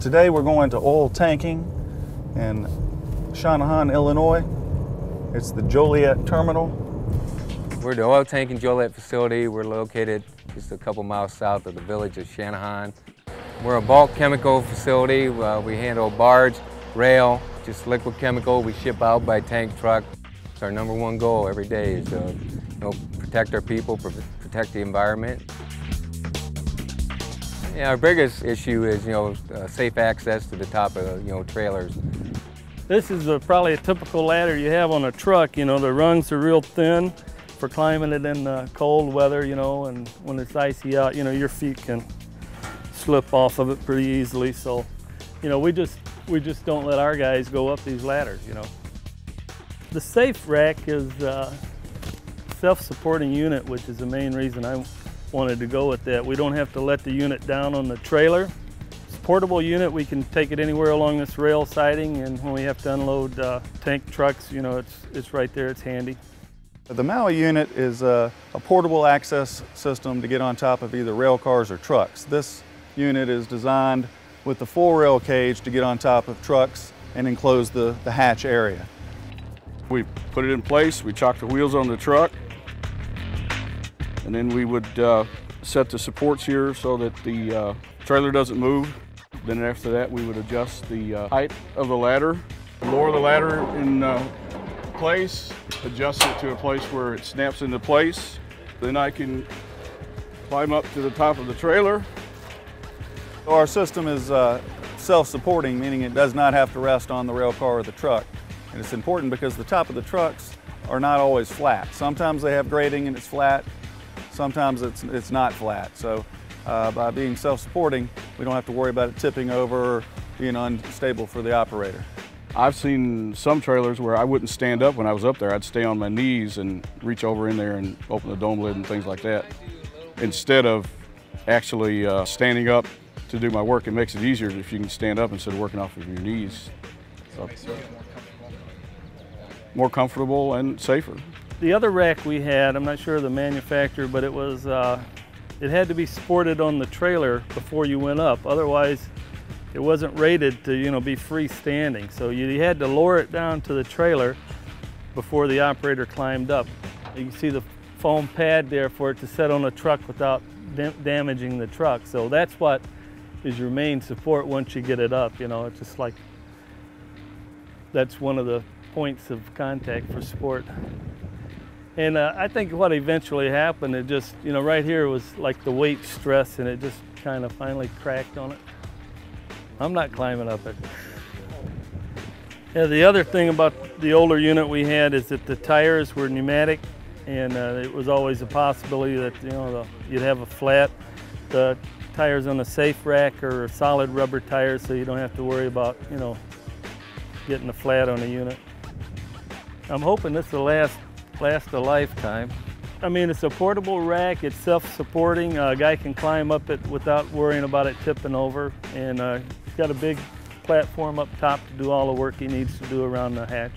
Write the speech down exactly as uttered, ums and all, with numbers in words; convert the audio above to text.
Today we're going to oil tanking in Shanahan, Illinois. It's the Joliet Terminal. We're the oil tanking Joliet facility. We're located just a couple miles south of the village of Shanahan. We're a bulk chemical facility. Uh, we handle barge, rail, just liquid chemical. We ship out by tank truck. It's our number one goal every day is to you know, protect our people, protect the environment. Yeah, our biggest issue is, you know, uh, safe access to the top of, you know, trailers. This is a, probably a typical ladder you have on a truck, you know, the rungs are real thin for climbing it in the cold weather, you know, and when it's icy out, you know, your feet can slip off of it pretty easily. So, you know, we just, we just don't let our guys go up these ladders, you know. The SafeRack is a self-supporting unit, which is the main reason I wanted to go with that. We don't have to let the unit down on the trailer. It's a portable unit. We can take it anywhere along this rail siding, and when we have to unload uh, tank trucks, you know, it's, it's right there, it's handy. The M A U I unit is a, a portable access system to get on top of either rail cars or trucks. This unit is designed with the full rail cage to get on top of trucks and enclose the, the hatch area. We put it in place, we chock the wheels on the truck, and then we would uh, set the supports here so that the uh, trailer doesn't move. Then after that, we would adjust the uh, height of the ladder, lower the ladder in uh, place, adjust it to a place where it snaps into place. Then I can climb up to the top of the trailer. Our system is uh, self-supporting, meaning it does not have to rest on the rail car or the truck. And it's important because the top of the trucks are not always flat. Sometimes they have grading and it's flat. Sometimes it's, it's not flat, so uh, by being self-supporting, we don't have to worry about it tipping over or being unstable for the operator. I've seen some trailers where I wouldn't stand up when I was up there. I'd stay on my knees and reach over in there and open the dome lid and things like that, instead of actually uh, standing up to do my work. It makes it easier if you can stand up instead of working off of your knees. So, more comfortable and safer. The other rack we had, I'm not sure of the manufacturer, but it was, uh, it had to be sported on the trailer before you went up. Otherwise, it wasn't rated to, you know, be freestanding. So you had to lower it down to the trailer before the operator climbed up. You can see the foam pad there for it to set on a truck without dam damaging the truck. So that's what is your main support once you get it up, you know, it's just like, that's one of the points of contact for support. And uh, I think what eventually happened, it just, you know, right here was like the weight stress, and it just kind of finally cracked on it. I'm not climbing up it. Yeah, the other thing about the older unit we had is that the tires were pneumatic, and uh, it was always a possibility that, you know, the, you'd have a flat. The tires on the SafeRack are solid rubber tires, so you don't have to worry about, you know, getting a flat on the unit. I'm hoping this will last last a lifetime. I mean, it's a portable rack, it's self-supporting, a guy can climb up it without worrying about it tipping over, and uh, it's got a big platform up top to do all the work he needs to do around the hatch.